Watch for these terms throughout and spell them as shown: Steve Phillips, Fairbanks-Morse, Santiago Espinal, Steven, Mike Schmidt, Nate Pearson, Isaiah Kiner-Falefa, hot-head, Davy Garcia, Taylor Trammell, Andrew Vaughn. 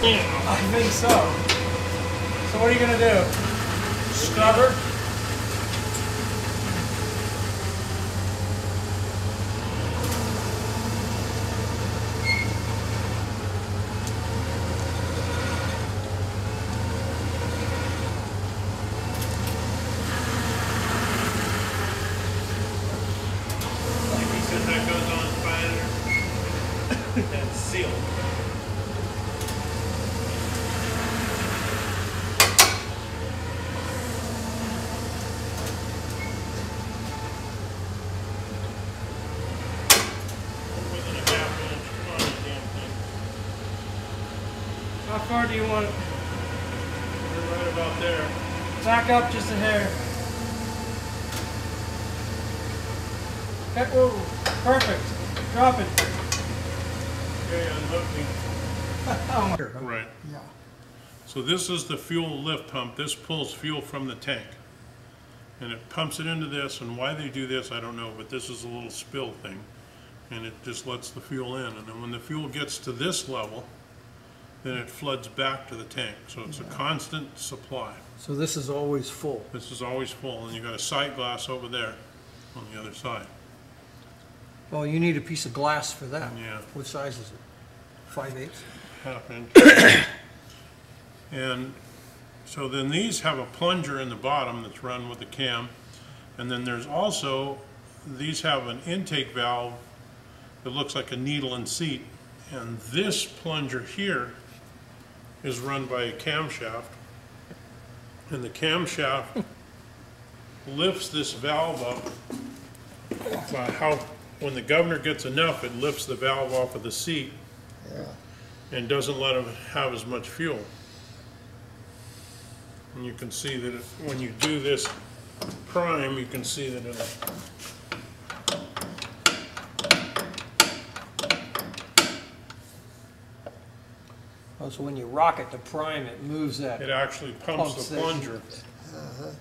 I think so. So what are you going to do? Scrub her? Like we said, that goes on fire. That's sealed. How far do you want it? You're right about there. Back up just a hair. Ooh, perfect. Drop it. Okay, I'm lifting. Right. Yeah. So this is the fuel lift pump. This pulls fuel from the tank. And it pumps it into this, and why they do this, I don't know, but this is a little spill thing. And it just lets the fuel in. And then when the fuel gets to this level, then it floods back to the tank. So it's a constant supply. So this is always full? This is always full, and you've got a sight glass over there on the other side. Well, you need a piece of glass for that. Yeah. What size is it? 5/8? Half inch. And so then these have a plunger in the bottom that's run with the cam. And then there's also, these have an intake valve that looks like a needle and seat. And this plunger here is run by a camshaft, and the camshaft lifts this valve up by how, when the governor gets enough, it lifts the valve off of the seat and doesn't let him have as much fuel. And you can see that when you do this prime, you can see that it'll. So when you rock it to prime, it moves that. It actually pumps the plunger. Yeah.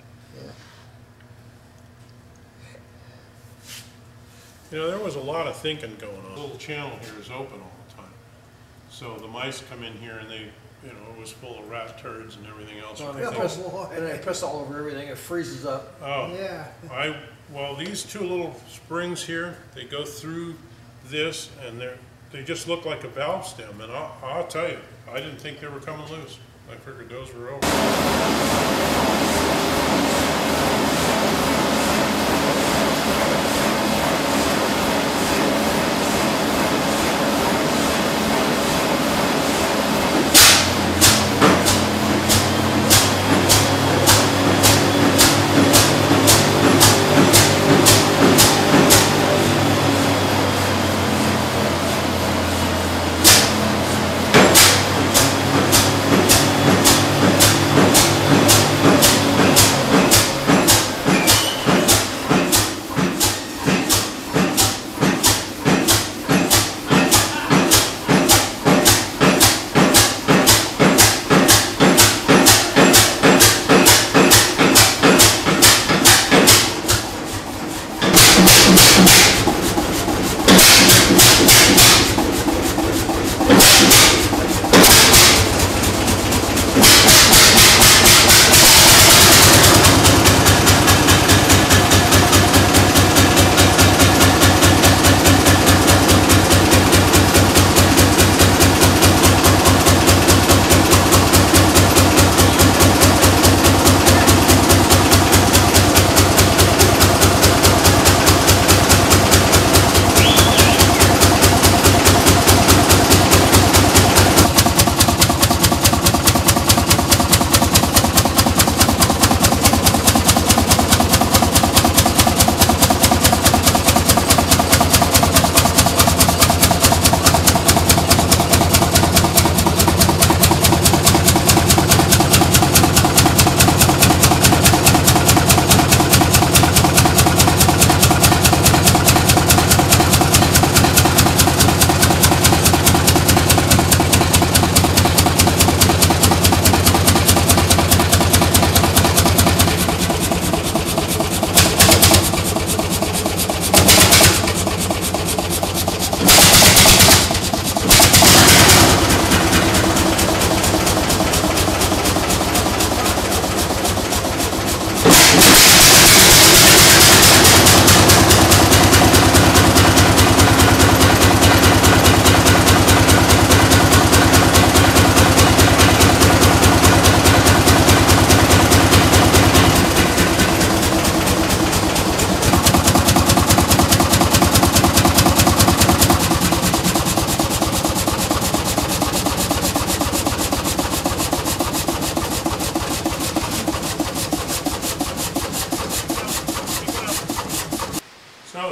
You know, there was a lot of thinking going on. The little channel here is open all the time. So the mice come in here and they, you know, it was full of rat turds and everything else. Oh, and they piss all over everything. It freezes up. Oh. Yeah. Well, these two little springs here, they go through this and they're, they just look like a valve stem, and I'll tell you, I didn't think they were coming loose. I figured those were over.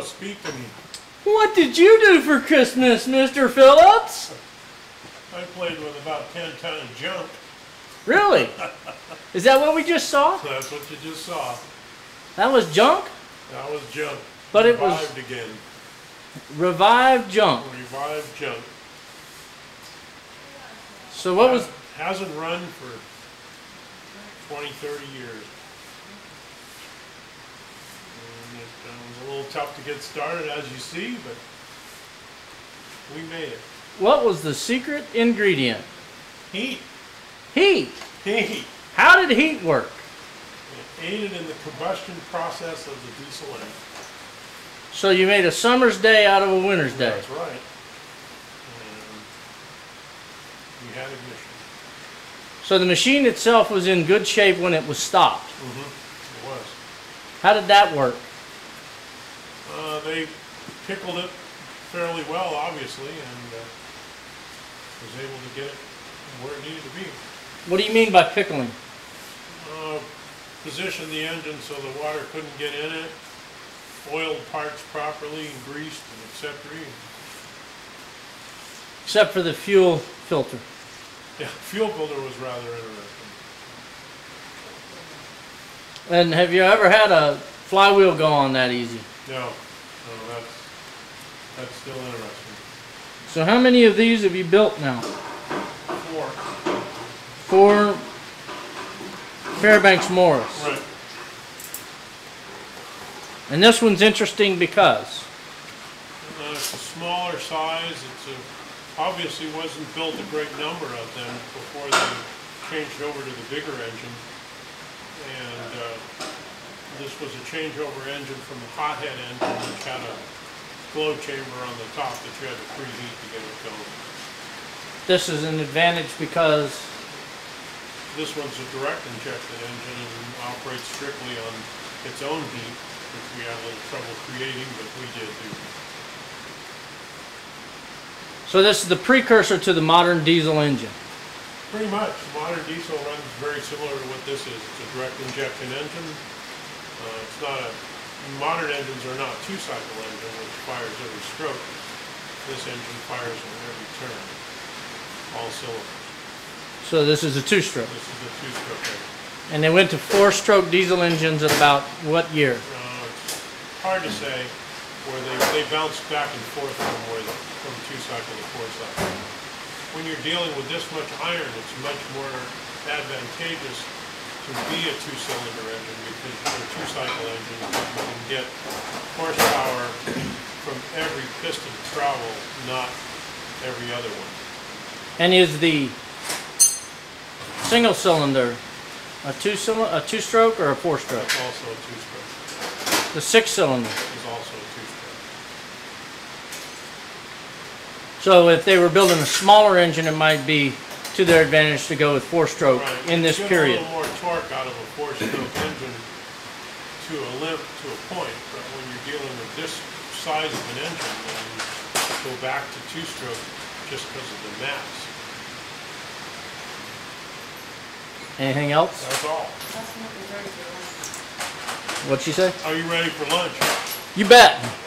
speak to me. What did you do for Christmas, Mr. Phillips? I played with about 10 tons of junk. Really? Is that what we just saw? That's what you just saw. That was junk? That was junk. But it was... revived again. Revived junk. Revived junk. So what was... hasn't run for 20, 30 years. And it was a little tough to get started, as you see, but we made it. What was the secret ingredient? Heat. Heat? Heat. How did heat work? It aided in the combustion process of the diesel engine. So you made a summer's day out of a winter's day. That's right. And we had ignition. So the machine itself was in good shape when it was stopped. Mm-hmm. It was. How did that work? They pickled it fairly well, obviously, and was able to get it where it needed to be. What do you mean by pickling? Positioned the engine so the water couldn't get in it, oiled parts properly, and greased and etc. Except for the fuel filter. Yeah, fuel filter was rather interesting. And have you ever had a flywheel go on that easy? No. No, that's still interesting. So how many of these have you built now? Four. Four Fairbanks-Morse. Right. And this one's interesting because? It's a smaller size. It obviously wasn't built a great number of them before they changed over to the bigger engine. And this was a changeover engine from the hothead engine, which had a flow chamber on the top that you had to preheat to get it going. This is an advantage because? This one's a direct injected engine and operates strictly on its own heat, which we had a little trouble creating, but we did do. So this is the precursor to the modern diesel engine? Pretty much. Modern diesel runs very similar to what this is. It's a direct injection engine. It's not a... modern engines are not a two-cycle engine, which fires every stroke. This engine fires on every turn, all cylinders. So this is a two-stroke. This is a two-stroke engine. And they went to four-stroke diesel engines at about what year? It's hard to say. Where they bounce back and forth from two-cycle to four-cycle. When you're dealing with this much iron, it's much more advantageous to be a two-cylinder engine, because with a two-cycle engine you can get horsepower from every piston travel, not every other one. And is the single cylinder a two-stroke or a four-stroke? It's also a two-stroke. The six-cylinder is also a two-stroke. So if they were building a smaller engine, it might be to their advantage to go with four-stroke right. In this period. You get a little more torque out of a four-stroke engine to a limp to a point, but when you're dealing with this size of an engine, you go back to two-stroke just because of the mass. Anything else? That's all. What'd she say? Are you ready for lunch? You bet.